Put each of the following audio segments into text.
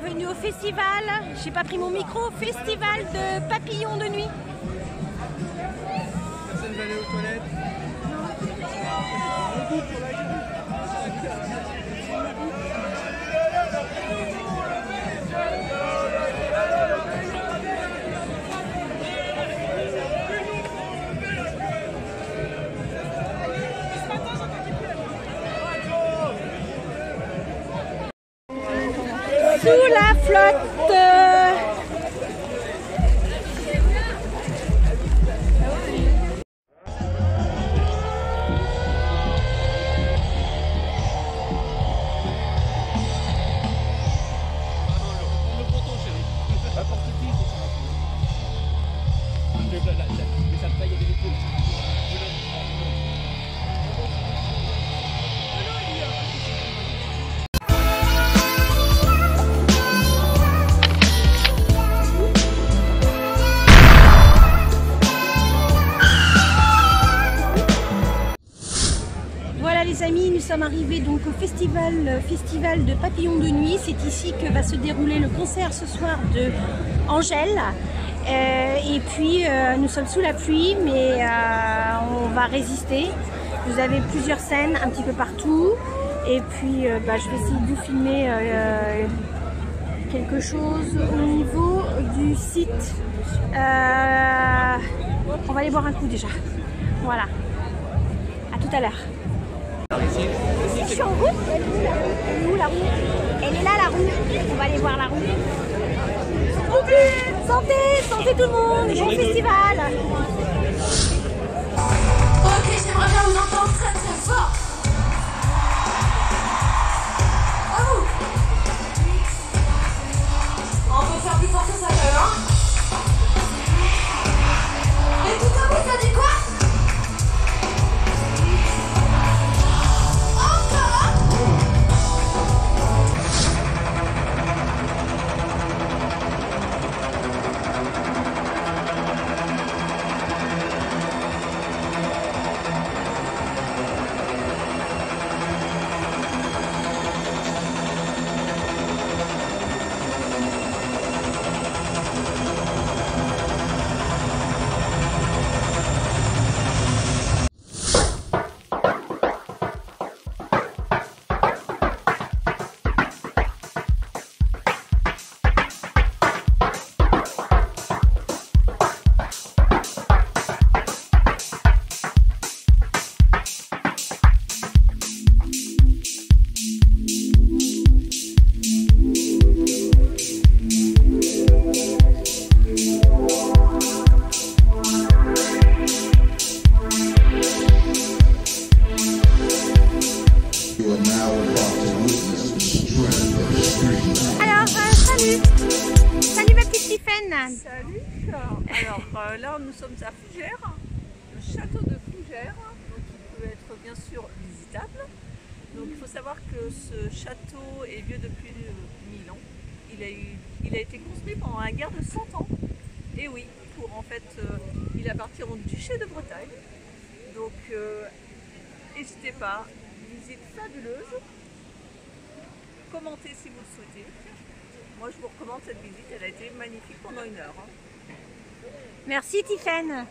bienvenue au festival, j'ai pas pris mon micro, festival de papillons de nuit. Personne va aller aux toilettes? Sous la flotte. Nous sommes arrivés donc au festival de papillons de nuit. C'est ici que va se dérouler le concert ce soir de Angèle. Et puis nous sommes sous la pluie, mais on va résister. Vous avez plusieurs scènes un petit peu partout. Et puis je vais essayer de vous filmer quelque chose au niveau du site. On va aller boire un coup déjà. Voilà. À tout à l'heure. Je suis en route. Elle est où la roue? Elle est là la roue. On va aller voir la roue. Santé, santé tout le monde. Bon festival. Ok, j'aimerais bien vous entendre très très fort. Oh. On peut faire plus fort que ça d'ailleurs. Hein. Et tout à coup ça dit quoi? Salut. Alors là, nous sommes à Fougères, le château de Fougères, donc il peut être bien sûr visitable. Donc il faut savoir que ce château est vieux depuis 1000 ans. Il a été construit pendant la guerre de 100 ans. Et oui, pour en fait, il appartient au duché de Bretagne. Donc n'hésitez pas, visite fabuleuse. Commentez si vous le souhaitez. Moi, je vous recommande cette visite, elle a été magnifique pendant une heure. Merci, Tiphaine.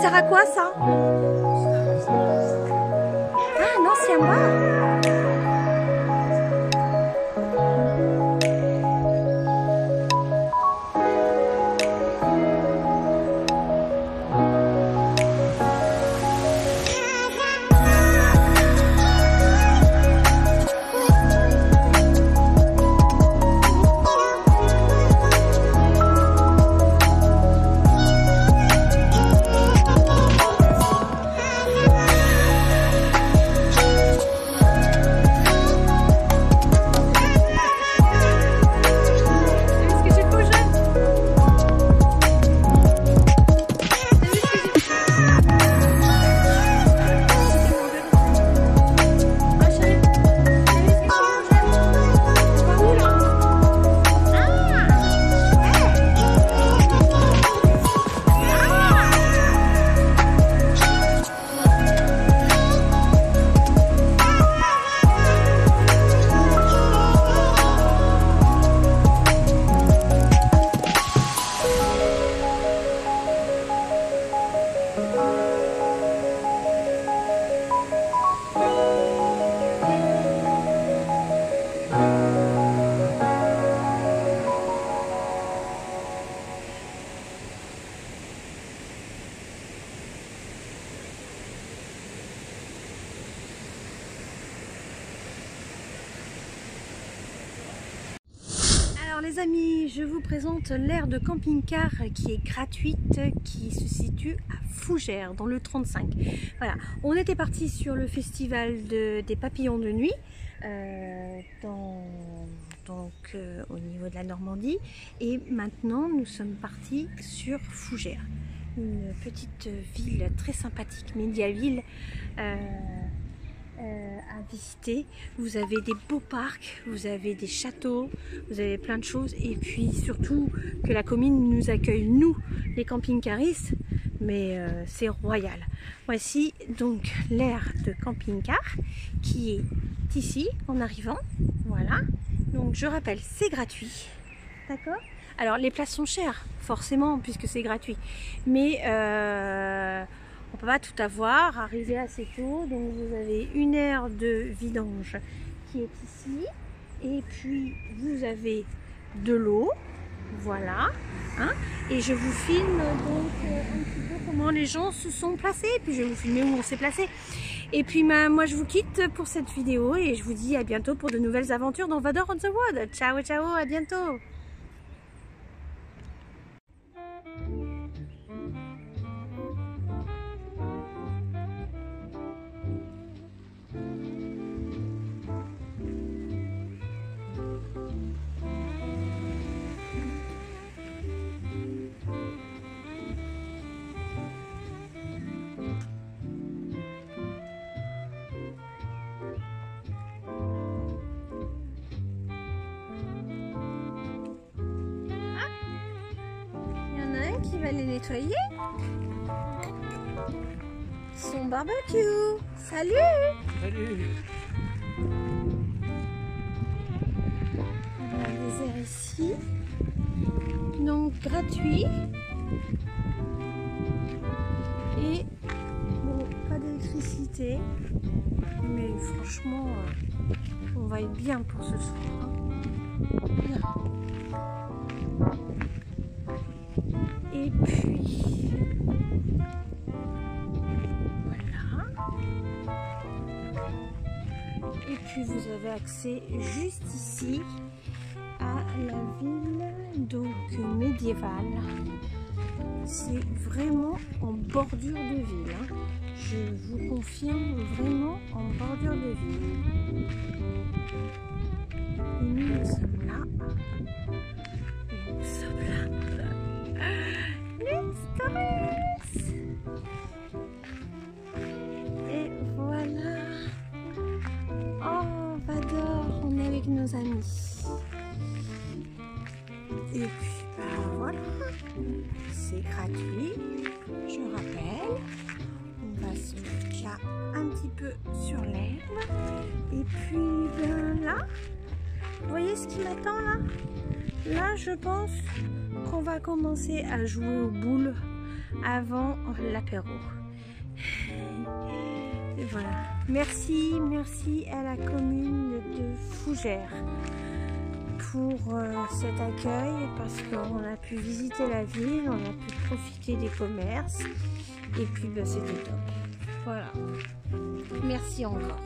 sert à quoi ça? Ah non, c'est à moi. Alors les amis, je vous présente l'aire de camping-car qui est gratuite, qui se situe à Fougères, dans le 35. Voilà, on était parti sur le festival des papillons de nuit, au niveau de la Normandie, et maintenant nous sommes partis sur Fougères, une petite ville très sympathique, médiaville, à visiter. Vous avez des beaux parcs, vous avez des châteaux, vous avez plein de choses, et puis surtout que la commune nous accueille, nous les camping-caristes, mais c'est royal. Voici donc l'aire de camping-car qui est ici en arrivant. Voilà, donc je rappelle, c'est gratuit, d'accord? Alors les places sont chères forcément puisque c'est gratuit, mais on ne peut pas tout avoir, arriver assez tôt. Donc vous avez une aire de vidange qui est ici, et puis vous avez de l'eau, voilà, hein. Et je vous filme donc un petit peu comment les gens se sont placés, puis je vais vous filmer où on s'est placé. Et puis moi je vous quitte pour cette vidéo, et je vous dis à bientôt pour de nouvelles aventures dans Vador on the Road. Ciao ciao, à bientôt. Qui va les nettoyer? Son barbecue. Salut. Salut. On a des airs ici, donc gratuit, et bon, pas d'électricité, mais franchement, on va être bien pour ce soir. Bien. Et puis voilà, et puis vous avez accès juste ici à la ville donc médiévale. C'est vraiment en bordure de ville, hein. Je vous confirme, vraiment en bordure de ville. Et nous sommes là, et nous sommes là. Et voilà. Oh, Vador, on est avec nos amis. Et puis, voilà. C'est gratuit, je rappelle. On va se mettre là un petit peu sur l'herbe. Et puis, là. Vous voyez ce qui m'attend là? Là, je pense qu'on va commencer à jouer aux boules avant l'apéro. Et voilà. Merci à la commune de Fougères pour cet accueil, parce qu'on a pu visiter la ville, on a pu profiter des commerces et puis ben, c'était top. Voilà. Merci encore.